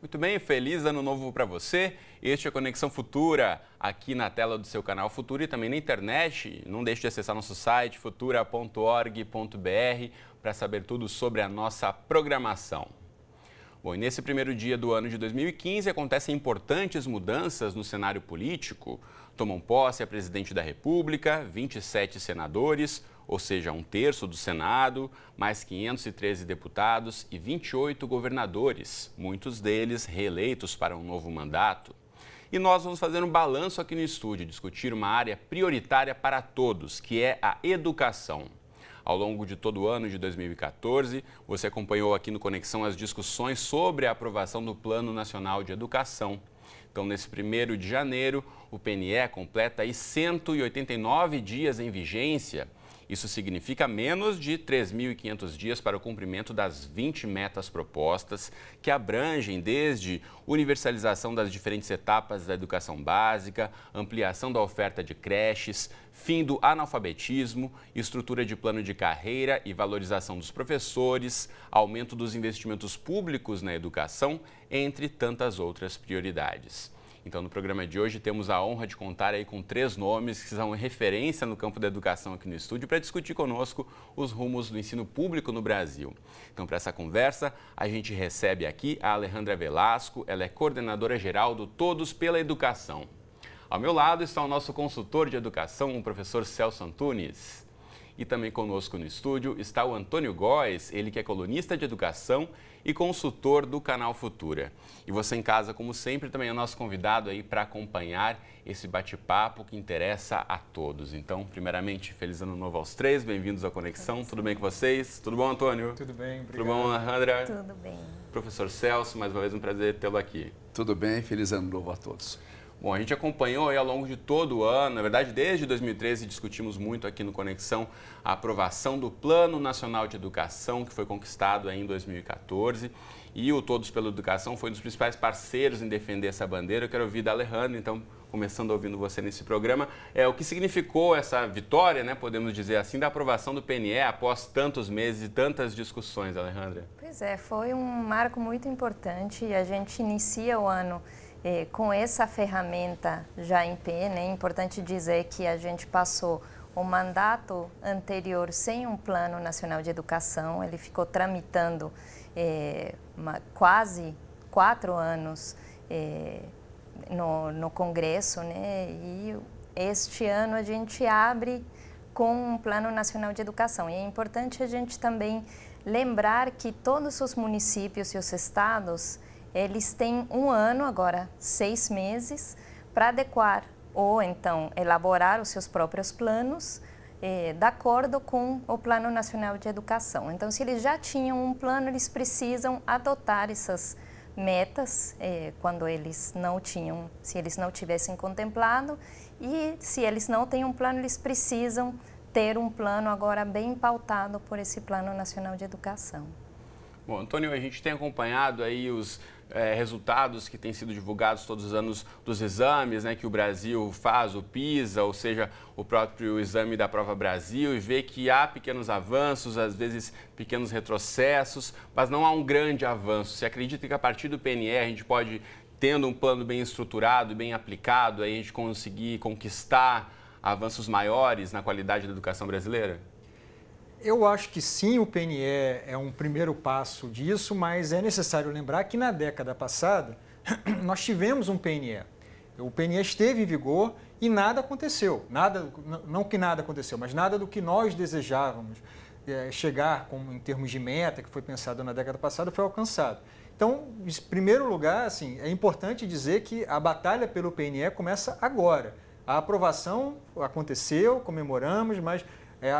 Muito bem, feliz ano novo para você. Este é Conexão Futura, aqui na tela do seu canal Futura e também na internet. Não deixe de acessar nosso site futura.org.br para saber tudo sobre a nossa programação. Bom, e nesse primeiro dia do ano de 2015 acontecem importantes mudanças no cenário político. Tomam posse a presidente da República, 27 senadores, ou seja, um terço do Senado, mais 513 deputados e 28 governadores, muitos deles reeleitos para um novo mandato. E nós vamos fazer um balanço aqui no estúdio, discutir uma área prioritária para todos, que é a educação. Ao longo de todo o ano de 2014, você acompanhou aqui no Conexão as discussões sobre a aprovação do Plano Nacional de Educação. Então, nesse 1º de janeiro, o PNE completa aí 189 dias em vigência. Isso significa menos de 3.500 dias para o cumprimento das 20 metas propostas, que abrangem desde universalização das diferentes etapas da educação básica, ampliação da oferta de creches, fim do analfabetismo, estrutura de plano de carreira e valorização dos professores, aumento dos investimentos públicos na educação, entre tantas outras prioridades. Então, no programa de hoje, temos a honra de contar aí com 3 nomes que são referência no campo da educação aqui no estúdio para discutir conosco os rumos do ensino público no Brasil. Então, para essa conversa, a gente recebe aqui a Alejandra Velasco, ela é coordenadora-geral do Todos pela Educação. Ao meu lado está o nosso consultor de educação, o professor Celso Antunes. E também conosco no estúdio está o Antônio Góis, ele que é colunista de educação e consultor do Canal Futura. E você em casa, como sempre, também é nosso convidado aí para acompanhar esse bate-papo que interessa a todos. Então, primeiramente, feliz ano novo aos 3, bem-vindos à Conexão. Tudo bem com vocês? Tudo bom, Antônio? Tudo bem, obrigado. Tudo bom, Alejandra? Tudo bem. Professor Celso, mais uma vez um prazer tê-lo aqui. Tudo bem, feliz ano novo a todos. Bom, a gente acompanhou aí ao longo de todo o ano, na verdade desde 2013 discutimos muito aqui no Conexão a aprovação do Plano Nacional de Educação, que foi conquistado aí em 2014, e o Todos pela Educação foi um dos principais parceiros em defender essa bandeira. Eu quero ouvir da Alejandra, então, começando ouvindo você nesse programa, o que significou essa vitória, né, podemos dizer assim, da aprovação do PNE após tantos meses e tantas discussões, Alejandra? Pois é, foi um marco muito importante e a gente inicia o ano com essa ferramenta já em pé, né? É importante dizer que a gente passou o mandato anterior sem um Plano Nacional de Educação, ele ficou tramitando quase 4 anos no Congresso, né? E este ano a gente abre com um Plano Nacional de Educação. E é importante a gente também lembrar que todos os municípios e os estados eles têm um ano agora, 6 meses, para adequar ou então elaborar os seus próprios planos de acordo com o Plano Nacional de Educação. Então, se eles já tinham um plano, eles precisam adotar essas metas quando eles não tinham, se eles não tivessem contemplado, e se eles não têm um plano, eles precisam ter um plano agora bem pautado por esse Plano Nacional de Educação. Bom, Antônio, a gente tem acompanhado aí os resultados que têm sido divulgados todos os anos dos exames, né, que o Brasil faz, o PISA, ou seja, o próprio exame da Prova Brasil, e vê que há pequenos avanços, às vezes pequenos retrocessos, mas não há um grande avanço. Você acredita que a partir do PNE a gente pode, tendo um plano bem estruturado, bem aplicado, aí a gente conseguir conquistar avanços maiores na qualidade da educação brasileira? Eu acho que sim, o PNE é um primeiro passo disso, mas é necessário lembrar que na década passada nós tivemos um PNE. O PNE esteve em vigor e nada aconteceu. Nada, não que nada aconteceu, mas nada do que nós desejávamos chegar como em termos de meta, que foi pensado na década passada, foi alcançado. Então, em primeiro lugar, assim, é importante dizer que a batalha pelo PNE começa agora. A aprovação aconteceu, comemoramos, mas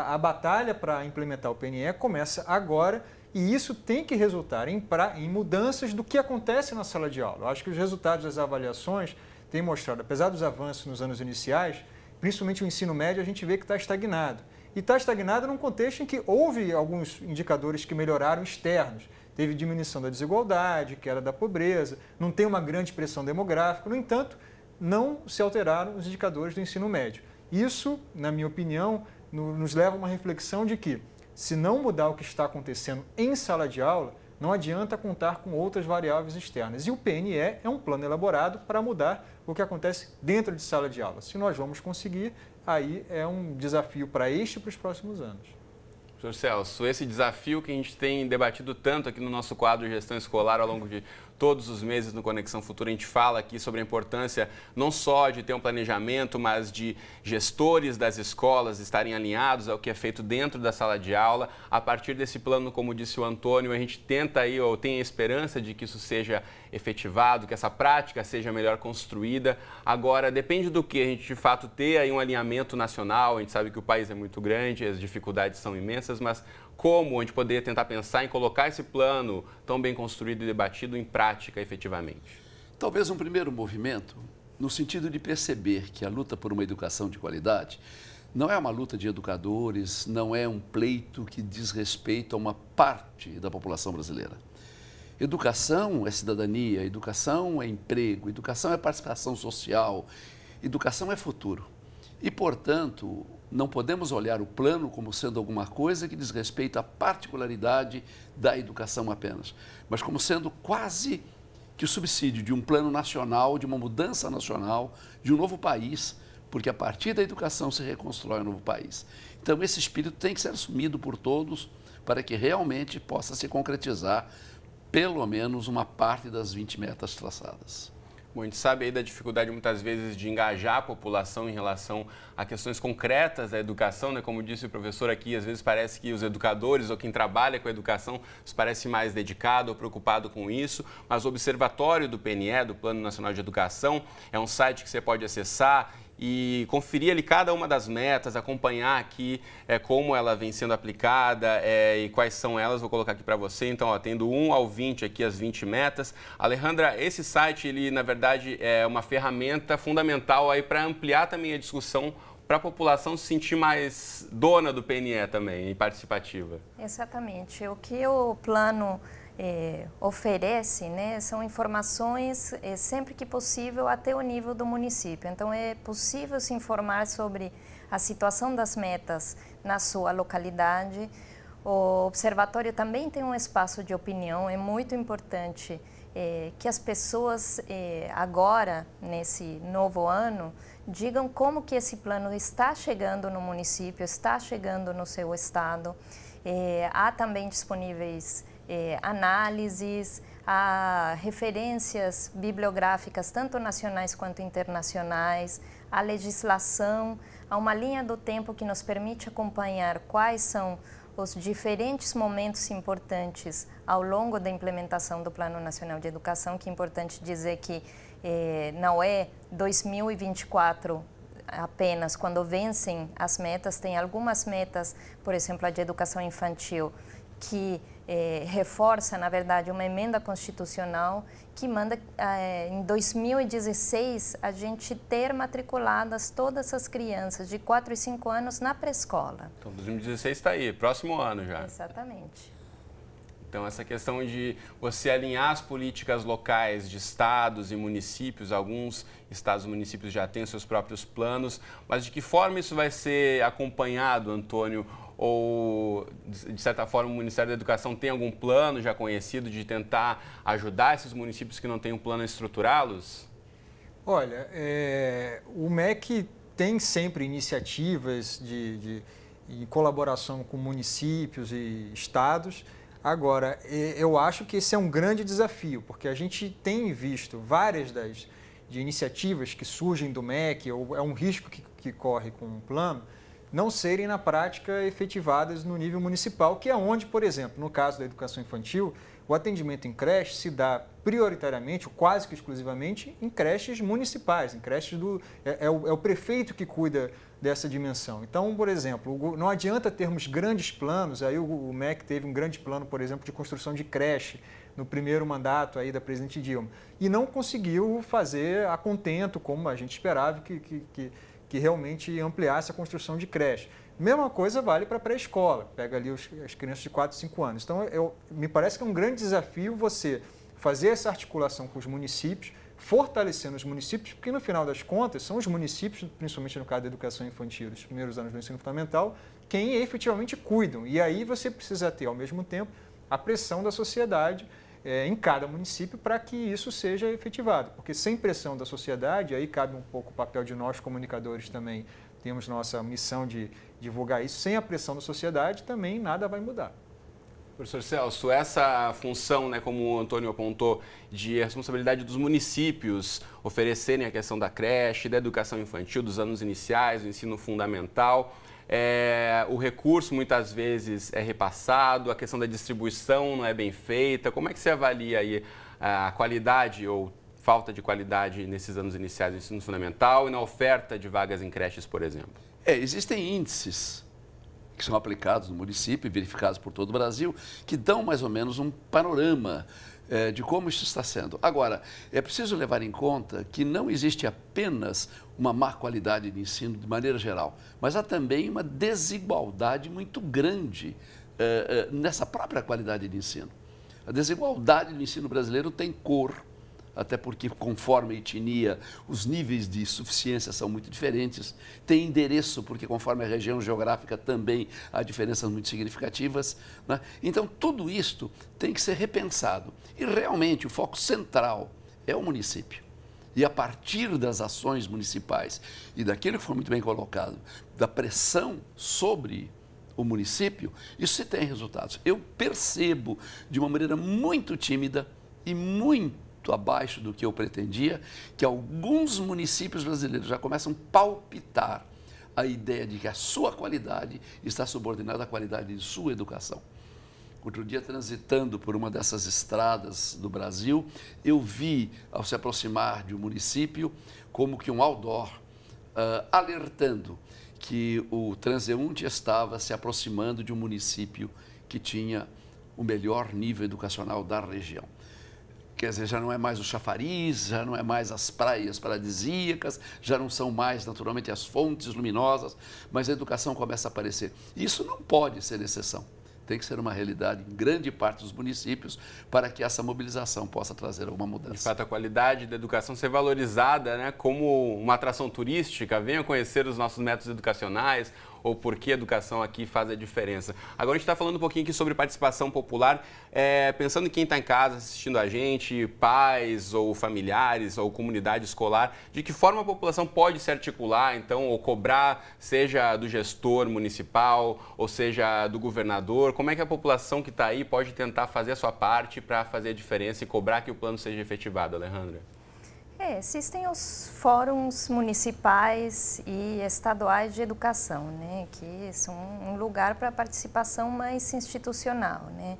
a batalha para implementar o PNE começa agora e isso tem que resultar em mudanças do que acontece na sala de aula. Eu acho que os resultados das avaliações têm mostrado, apesar dos avanços nos anos iniciais, principalmente o ensino médio, a gente vê que está estagnado. E está estagnado num contexto em que houve alguns indicadores que melhoraram externos. Teve diminuição da desigualdade, queda da pobreza, não tem uma grande pressão demográfica. No entanto, não se alteraram os indicadores do ensino médio. Isso, na minha opinião, nos leva a uma reflexão de que Se não mudar o que está acontecendo em sala de aula, não adianta contar com outras variáveis externas. E o PNE é um plano elaborado para mudar o que acontece dentro de sala de aula. Se nós vamos conseguir, aí é um desafio para este e para os próximos anos. Professor Celso, esse desafio que a gente tem debatido tanto aqui no nosso quadro de gestão escolar ao longo de todos os meses no Conexão Futura, a gente fala aqui sobre a importância não só de ter um planejamento, mas de gestores das escolas estarem alinhados ao que é feito dentro da sala de aula. A partir desse plano, como disse o Antônio, a gente tenta aí, ou tem a esperança de que isso seja efetivado, que essa prática seja melhor construída. Agora, depende do que a gente de fato ter aí um alinhamento nacional. A gente sabe que o país é muito grande, as dificuldades são imensas, mas como a gente poderia tentar pensar em colocar esse plano tão bem construído e debatido em prática, efetivamente? Talvez um primeiro movimento no sentido de perceber que a luta por uma educação de qualidade não é uma luta de educadores, não é um pleito que diz respeito a uma parte da população brasileira. Educação é cidadania, educação é emprego, educação é participação social, educação é futuro. E, portanto, não podemos olhar o plano como sendo alguma coisa que diz respeito à particularidade da educação apenas, mas como sendo quase que o subsídio de um plano nacional, de uma mudança nacional, de um novo país, porque a partir da educação se reconstrói um novo país. Então, esse espírito tem que ser assumido por todos para que realmente possa se concretizar pelo menos uma parte das 20 metas traçadas. Bom, a gente sabe aí da dificuldade muitas vezes de engajar a população em relação a questões concretas da educação, né? Como disse o professor aqui, às vezes parece que os educadores ou quem trabalha com a educação se parece mais dedicado ou preocupado com isso, mas o Observatório do PNE, do Plano Nacional de Educação, é um site que você pode acessar e conferir ali cada uma das metas, acompanhar aqui como ela vem sendo aplicada e quais são elas. Vou colocar aqui para você, então, ó, tendo 1 ao 20 aqui, as 20 metas. Alejandra, esse site, ele na verdade é uma ferramenta fundamental aí para ampliar também a discussão, para a população se sentir mais dona do PNE também e participativa. Exatamente. O que o plano oferece, né, são informações sempre que possível até o nível do município. Então, é possível se informar sobre a situação das metas na sua localidade. O observatório também tem um espaço de opinião. É muito importante que as pessoas agora, nesse novo ano, digam como que esse plano está chegando no município, está chegando no seu estado. Há também disponíveis análises, há referências bibliográficas, tanto nacionais quanto internacionais, a legislação, há uma linha do tempo que nos permite acompanhar quais são os diferentes momentos importantes ao longo da implementação do Plano Nacional de Educação, que é importante dizer que não é 2024 apenas quando vencem as metas. Tem algumas metas, por exemplo, a de educação infantil, que reforça, na verdade, uma emenda constitucional que manda em 2016 a gente ter matriculadas todas as crianças de 4 e 5 anos na pré-escola. Então, 2016 está aí, próximo ano já. Exatamente. Então, essa questão de você alinhar as políticas locais de estados e municípios, alguns estados e municípios já têm seus próprios planos, mas de que forma isso vai ser acompanhado, Antônio? Ou, de certa forma, o Ministério da Educação tem algum plano já conhecido de tentar ajudar esses municípios que não têm um plano a estruturá-los? Olha, o MEC tem sempre iniciativas de colaboração com municípios e estados. Agora, eu acho que esse é um grande desafio, porque a gente tem visto várias das iniciativas que surgem do MEC, ou é um risco que corre com um plano, não serem na prática efetivadas no nível municipal, que é onde, por exemplo, no caso da educação infantil, o atendimento em creche se dá prioritariamente, ou quase que exclusivamente, em creches municipais, em creches do... É o prefeito que cuida dessa dimensão. Então, por exemplo, não adianta termos grandes planos. Aí o MEC teve um grande plano, por exemplo, de construção de creche no primeiro mandato aí da presidente Dilma, e não conseguiu fazer a contento, como a gente esperava, que realmente ampliasse a construção de creche. Mesma coisa vale para a pré-escola, pega ali as crianças de 4, 5 anos. Então, me parece que é um grande desafio você fazer essa articulação com os municípios, fortalecendo os municípios, porque no final das contas são os municípios, principalmente no caso da educação infantil, os primeiros anos do ensino fundamental, quem efetivamente cuidam. E aí você precisa ter, ao mesmo tempo, a pressão da sociedade em cada município para que isso seja efetivado. Porque sem pressão da sociedade, aí cabe um pouco o papel de nós comunicadores também, temos nossa missão de divulgar isso, sem a pressão da sociedade também nada vai mudar. Professor Celso, essa função, né, como o Antônio apontou, de responsabilidade dos municípios oferecerem a questão da creche, da educação infantil, dos anos iniciais, do ensino fundamental, o recurso muitas vezes é repassado, a questão da distribuição não é bem feita. Como é que você avalia aí a qualidade ou falta de qualidade nesses anos iniciais do ensino fundamental e na oferta de vagas em creches, por exemplo? Existem índices que são aplicados no município e verificados por todo o Brasil, que dão mais ou menos um panorama de como isso está sendo. Agora, é preciso levar em conta que não existe apenas uma má qualidade de ensino de maneira geral, mas há também uma desigualdade muito grande nessa própria qualidade de ensino. A desigualdade do ensino brasileiro tem cor, até porque conforme a etnia os níveis de suficiência são muito diferentes, tem endereço, porque conforme a região geográfica também há diferenças muito significativas, né? Então tudo isto tem que ser repensado e realmente o foco central é o município. E a partir das ações municipais e daquilo que foi muito bem colocado, da pressão sobre o município, isso se tem resultados. Eu percebo de uma maneira muito tímida e muito abaixo do que eu pretendia, que alguns municípios brasileiros já começam a palpitar a ideia de que a sua qualidade está subordinada à qualidade de sua educação. Outro dia, transitando por uma dessas estradas do Brasil, eu vi, ao se aproximar de um município, como que um outdoor alertando que o transeunte estava se aproximando de um município que tinha o melhor nível educacional da região. Quer dizer, já não é mais o chafariz, já não é mais as praias paradisíacas, já não são mais, naturalmente, as fontes luminosas, mas a educação começa a aparecer. Isso não pode ser exceção. Tem que ser uma realidade em grande parte dos municípios para que essa mobilização possa trazer alguma mudança. De fato, a qualidade da educação ser valorizada, né, como uma atração turística. Venham conhecer os nossos métodos educacionais ou por que a educação aqui faz a diferença. Agora a gente está falando um pouquinho aqui sobre participação popular, pensando em quem está em casa assistindo a gente, pais ou familiares ou comunidade escolar, de que forma a população pode se articular, então, ou cobrar, seja do gestor municipal ou seja do governador. Como é que a população que está aí pode tentar fazer a sua parte para fazer a diferença e cobrar que o plano seja efetivado, Alejandra? Existem os fóruns municipais e estaduais de educação, né, que são um lugar para participação mais institucional, né.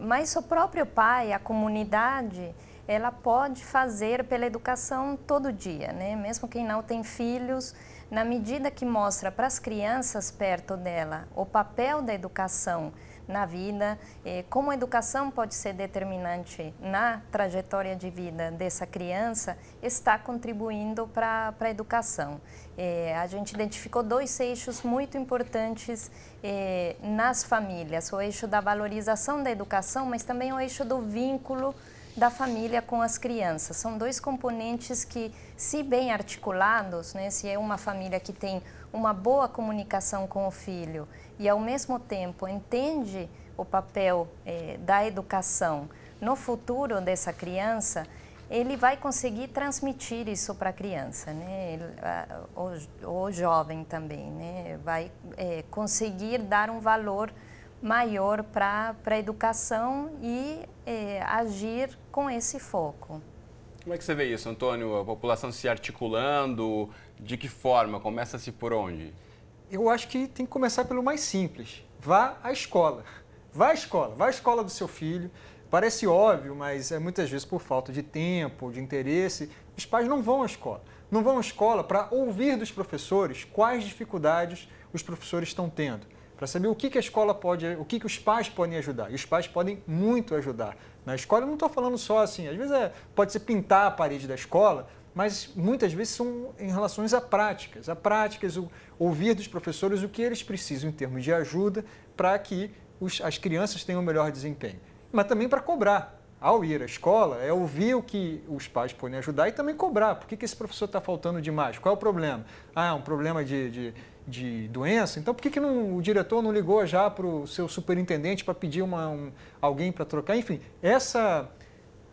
Mas o próprio pai, a comunidade, ela pode fazer pela educação todo dia, né, mesmo quem não tem filhos, na medida que mostra para as crianças perto dela o papel da educação na vida, como a educação pode ser determinante na trajetória de vida dessa criança, está contribuindo para a educação. A gente identificou dois eixos muito importantes nas famílias, o eixo da valorização da educação, mas também o eixo do vínculo da família com as crianças. São dois componentes que, se bem articulados, né, se é uma família que tem uma boa comunicação com o filho e, ao mesmo tempo, entende o papel da educação no futuro dessa criança, ele vai conseguir transmitir isso para a criança, né? O jovem também, né? Vai conseguir dar um valor maior para a educação e agir com esse foco. Como é que você vê isso, Antônio? A população se articulando, de que forma? Começa-se por onde? Eu acho que tem que começar pelo mais simples. Vá à escola. Vá à escola. Vá à escola do seu filho. Parece óbvio, mas muitas vezes por falta de tempo, de interesse, os pais não vão à escola. Não vão à escola para ouvir dos professores quais dificuldades os professores estão tendo, para saber o que a escola pode, o que os pais podem ajudar. E os pais podem muito ajudar. Na escola, eu não estou falando só assim, às vezes pode ser pintar a parede da escola, mas muitas vezes são em relações a práticas, ouvir dos professores o que eles precisam em termos de ajuda para que as crianças tenham um melhor desempenho. Mas também para cobrar. Ao ir à escola, é ouvir o que os pais podem ajudar e também cobrar. Por que esse professor está faltando demais? Qual é o problema? Ah, um problema de de doença, então por que não, o diretor não ligou já para o seu superintendente para pedir alguém para trocar? Enfim, essa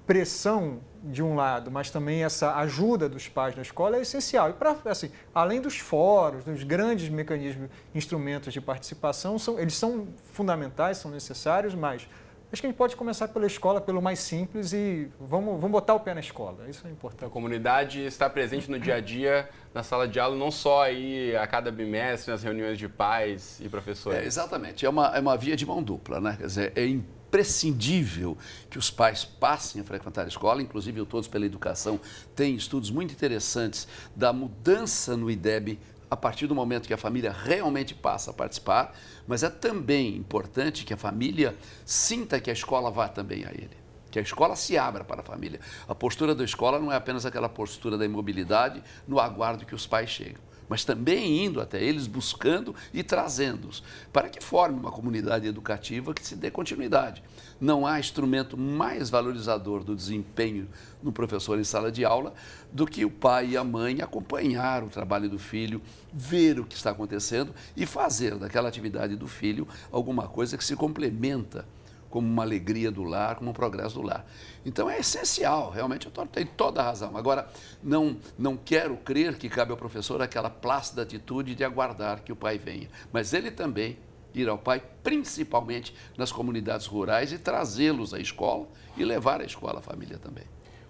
pressão de um lado, mas também essa ajuda dos pais na escola é essencial. E para, assim, além dos fóruns, dos grandes mecanismos, instrumentos de participação, eles são fundamentais, são necessários, mas acho que a gente pode começar pela escola, pelo mais simples, e vamos botar o pé na escola, isso é importante. A comunidade está presente no dia a dia, na sala de aula, não só aí a cada bimestre, nas reuniões de pais e professores. É, exatamente, é uma via de mão dupla, né? Quer dizer, é imprescindível que os pais passem a frequentar a escola, inclusive o Todos pela Educação tem estudos muito interessantes da mudança no IDEB, a partir do momento que a família realmente passa a participar, mas é também importante que a família sinta que a escola vá também a ele, que a escola se abra para a família. A postura da escola não é apenas aquela postura da imobilidade no aguardo que os pais chegam, mas também indo até eles, buscando e trazendo-os, para que forme uma comunidade educativa que se dê continuidade. Não há instrumento mais valorizador do desempenho do professor em sala de aula do que o pai e a mãe acompanhar o trabalho do filho, ver o que está acontecendo e fazer daquela atividade do filho alguma coisa que se complementa como uma alegria do lar, como um progresso do lar. Então, é essencial, realmente, eu tenho toda a razão. Agora, não quero crer que cabe ao professor aquela plácida atitude de aguardar que o pai venha, mas ele também ir ao pai, principalmente nas comunidades rurais, e trazê-los à escola e levar à escola a família também.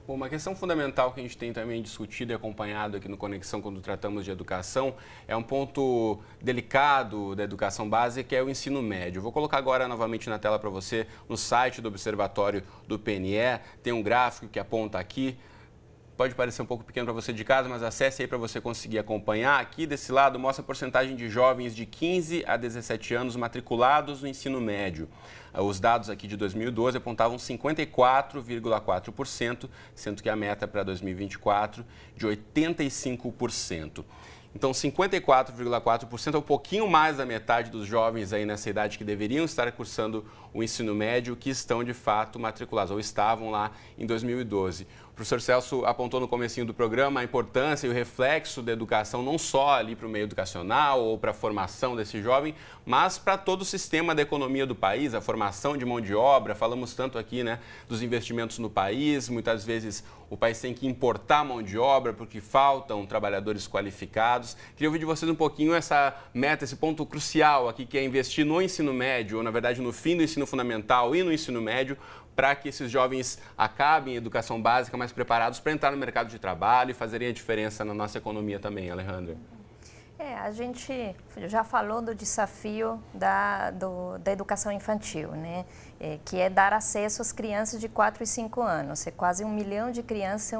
Bom, uma questão fundamental que a gente tem também discutido e acompanhado aqui no Conexão quando tratamos de educação é um ponto delicado da educação básica, que é o ensino médio. Vou colocar agora novamente na tela para você, no site do Observatório do PNE, tem um gráfico que aponta aqui. Pode parecer um pouco pequeno para você de casa, mas acesse aí para você conseguir acompanhar. Aqui desse lado mostra a porcentagem de jovens de 15 a 17 anos matriculados no ensino médio. Os dados aqui de 2012 apontavam 54,4%, sendo que a meta para 2024 de 85%. Então, 54,4% é um pouquinho mais da metade dos jovens aí nessa idade que deveriam estar cursando o ensino médio, que estão de fato matriculados, ou estavam lá em 2012. O professor Celso apontou no comecinho do programa a importância e o reflexo da educação, não só ali para o meio educacional ou para a formação desse jovem, mas para todo o sistema da economia do país, a formação de mão de obra. Falamos tanto aqui, né, dos investimentos no país, muitas vezes o país tem que importar mão de obra porque faltam trabalhadores qualificados. Queria ouvir de vocês um pouquinho essa meta, esse ponto crucial aqui, que é investir no ensino médio, ou na verdade no fim do ensino fundamental e no ensino médio, para que esses jovens acabem a educação básica mais preparados para entrar no mercado de trabalho e fazerem a diferença na nossa economia também, Alejandra. É, a gente já falou do desafio da educação infantil, né? Que é dar acesso às crianças de 4 e 5 anos. É quase 1 milhão de crianças,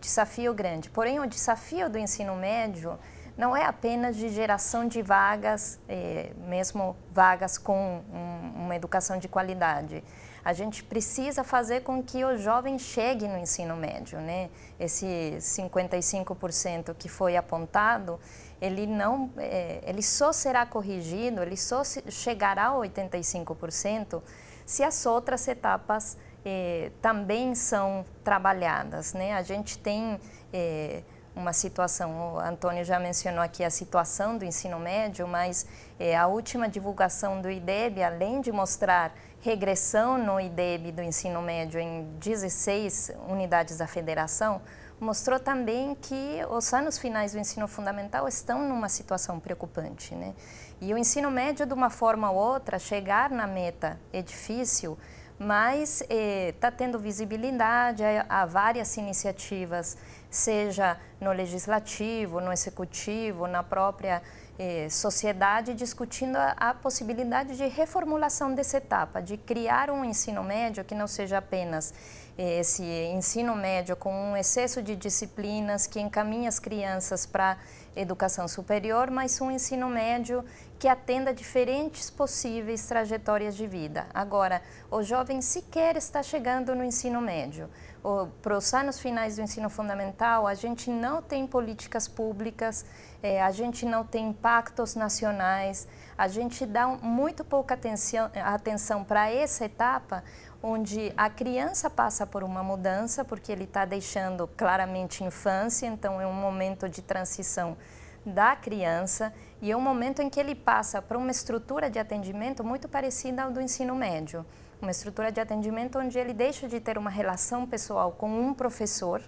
desafio grande. Porém, o desafio do ensino médio não é apenas de geração de vagas, mesmo vagas com uma educação de qualidade. A gente precisa fazer com que o jovem chegue no ensino médio, né? Esse 55% que foi apontado, ele só será corrigido, ele só chegará a 85% se as outras etapas também são trabalhadas, né? A gente tem uma situação, o Antônio já mencionou aqui a situação do ensino médio, mas a última divulgação do IDEB, além de mostrar regressão no IDEB do ensino médio em 16 unidades da federação, mostrou também que os anos finais do ensino fundamental estão numa situação preocupante, né? E o ensino médio, de uma forma ou outra, chegar na meta é difícil, mas está tendo visibilidade. Há várias iniciativas, seja no legislativo, no executivo, na própria sociedade, discutindo a possibilidade de reformulação dessa etapa, de criar um ensino médio que não seja apenas esse ensino médio com um excesso de disciplinas que encaminha as crianças para a educação superior, mas um ensino médio que atenda diferentes possíveis trajetórias de vida. Agora, o jovem sequer está chegando no ensino médio. Para os anos finais do ensino fundamental, a gente não tem políticas públicas, a gente não tem pactos nacionais, a gente dá muito pouca atenção para essa etapa, onde a criança passa por uma mudança, porque ele está deixando claramente infância, então é um momento de transição da criança e é um momento em que ele passa para uma estrutura de atendimento muito parecida ao do ensino médio. Uma estrutura de atendimento onde ele deixa de ter uma relação pessoal com um professor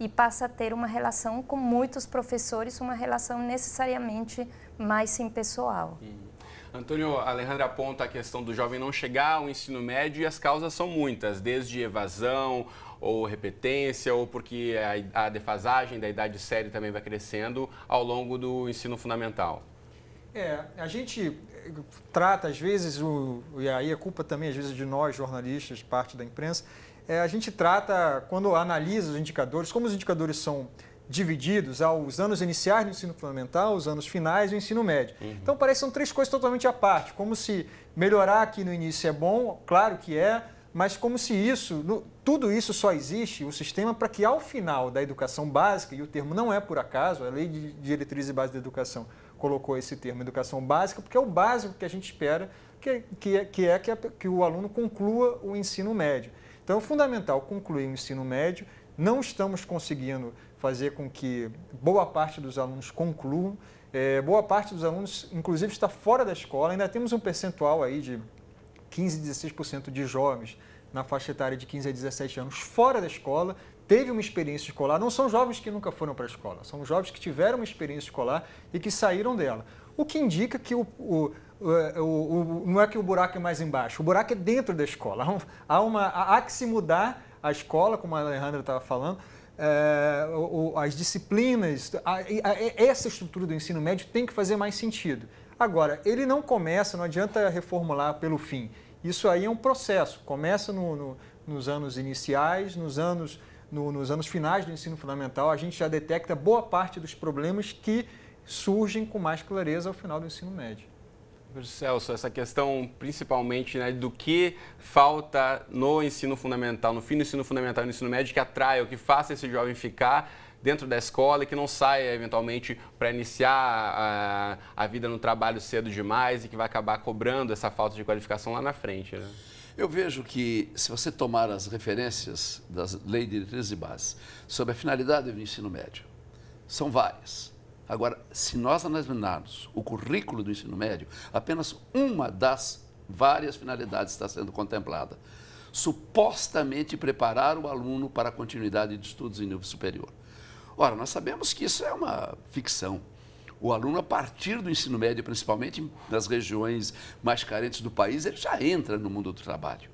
e passa a ter uma relação com muitos professores, uma relação necessariamente mais impessoal. Antônio, a Alejandra aponta a questão do jovem não chegar ao ensino médio e as causas são muitas, desde evasão ou repetência, ou porque a defasagem da idade séria também vai crescendo ao longo do ensino fundamental. A gente trata às vezes, e aí a culpa também às vezes de nós jornalistas, parte da imprensa, a gente trata, quando analisa os indicadores, como os indicadores são divididos aos anos iniciais do ensino fundamental, os anos finais do ensino médio. Então, parece que são três coisas totalmente à parte, como se melhorar aqui no início é bom, claro que é, mas como se tudo isso só existe, o sistema, para que ao final da educação básica, e o termo não é por acaso, a Lei de Diretrizes e Bases da Educação colocou esse termo, educação básica, porque é o básico que a gente espera que o aluno conclua o ensino médio. Então, é fundamental concluir o ensino médio, não estamos conseguindo fazer com que boa parte dos alunos concluam, boa parte dos alunos, inclusive, está fora da escola, ainda temos um percentual aí de 15% a 16% de jovens na faixa etária de 15 a 17 anos fora da escola, teve uma experiência escolar, não são jovens que nunca foram para a escola, são jovens que tiveram uma experiência escolar e que saíram dela. O que indica que não é que o buraco é mais embaixo, o buraco é dentro da escola. Há que se mudar a escola, como a Alejandra estava falando, as disciplinas, essa estrutura do ensino médio tem que fazer mais sentido. Agora, ele não começa, não adianta reformular pelo fim. Isso aí é um processo, começa nos anos iniciais, nos anos finais do ensino fundamental, a gente já detecta boa parte dos problemas que surgem com mais clareza ao final do ensino médio. Celso, essa questão principalmente do que falta no ensino fundamental, no fim do ensino fundamental e no ensino médio, que atraia, que faça esse jovem ficar dentro da escola e que não saia eventualmente para iniciar a vida no trabalho cedo demais e que vai acabar cobrando essa falta de qualificação lá na frente. Né? Eu vejo que, se você tomar as referências das leis de diretrizes e bases sobre a finalidade do ensino médio, são várias. Agora, se nós analisarmos o currículo do ensino médio, apenas uma das várias finalidades está sendo contemplada. Supostamente preparar o aluno para a continuidade de estudos em nível superior. Ora, nós sabemos que isso é uma ficção. O aluno, a partir do ensino médio, principalmente nas regiões mais carentes do país, ele já entra no mundo do trabalho.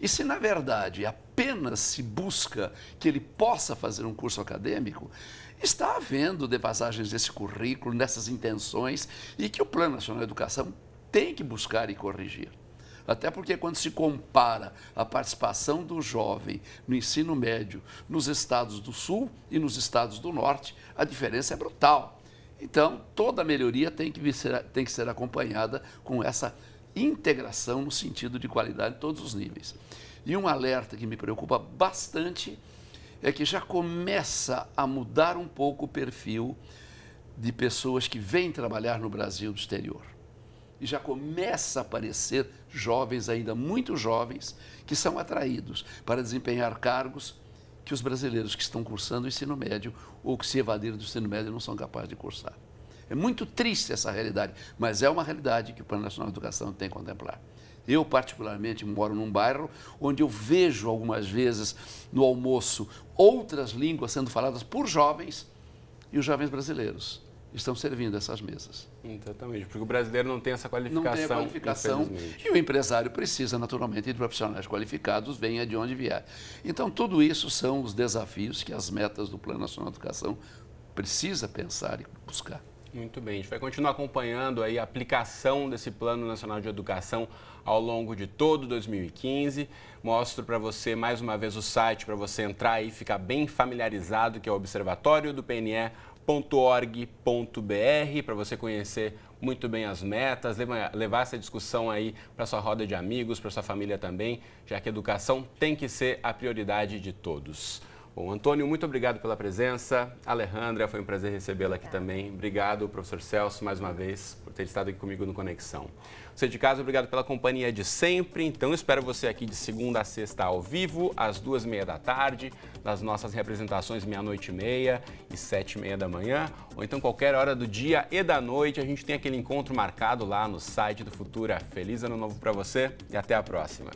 E se, na verdade, apenas se busca que ele possa fazer um curso acadêmico, está havendo defasagens desse currículo, nessas intenções, e que o Plano Nacional de Educação tem que buscar e corrigir. Até porque, quando se compara a participação do jovem no ensino médio nos estados do Sul e nos estados do Norte, a diferença é brutal. Então, toda a melhoria tem que ser acompanhada com essa integração no sentido de qualidade em todos os níveis. E um alerta que me preocupa bastante é que já começa a mudar um pouco o perfil de pessoas que vêm trabalhar no Brasil do exterior. E já começa a aparecer jovens, ainda muito jovens, que são atraídos para desempenhar cargos que os brasileiros que estão cursando o ensino médio ou que se evadiram do ensino médio não são capazes de cursar. É muito triste essa realidade, mas é uma realidade que o Plano Nacional de Educação tem que contemplar. Eu, particularmente, moro num bairro onde eu vejo algumas vezes no almoço outras línguas sendo faladas por jovens e os jovens brasileiros estão servindo essas mesas. Exatamente, porque o brasileiro não tem essa qualificação. Não tem a qualificação e o empresário precisa, naturalmente, de profissionais qualificados, venha de onde vier. Então, tudo isso são os desafios que as metas do Plano Nacional de Educação precisa pensar e buscar. Muito bem, a gente vai continuar acompanhando aí a aplicação desse Plano Nacional de Educação ao longo de todo 2015. Mostro para você mais uma vez o site para você entrar e ficar bem familiarizado, que é o Observatório do PNE.org.br, para você conhecer muito bem as metas, levar essa discussão aí para sua roda de amigos, para sua família também, já que a educação tem que ser a prioridade de todos. Bom, Antônio, muito obrigado pela presença. Alejandra, foi um prazer recebê-la aqui também. Obrigado, professor Celso, mais uma vez, por ter estado aqui comigo no Conexão. Você de casa, obrigado pela companhia de sempre. Então, espero você aqui de segunda a sexta ao vivo, às 14h30 da tarde, nas nossas representações meia-noite e meia e 7h30 da manhã, ou então qualquer hora do dia e da noite. A gente tem aquele encontro marcado lá no site do Futura. Feliz Ano Novo para você e até a próxima.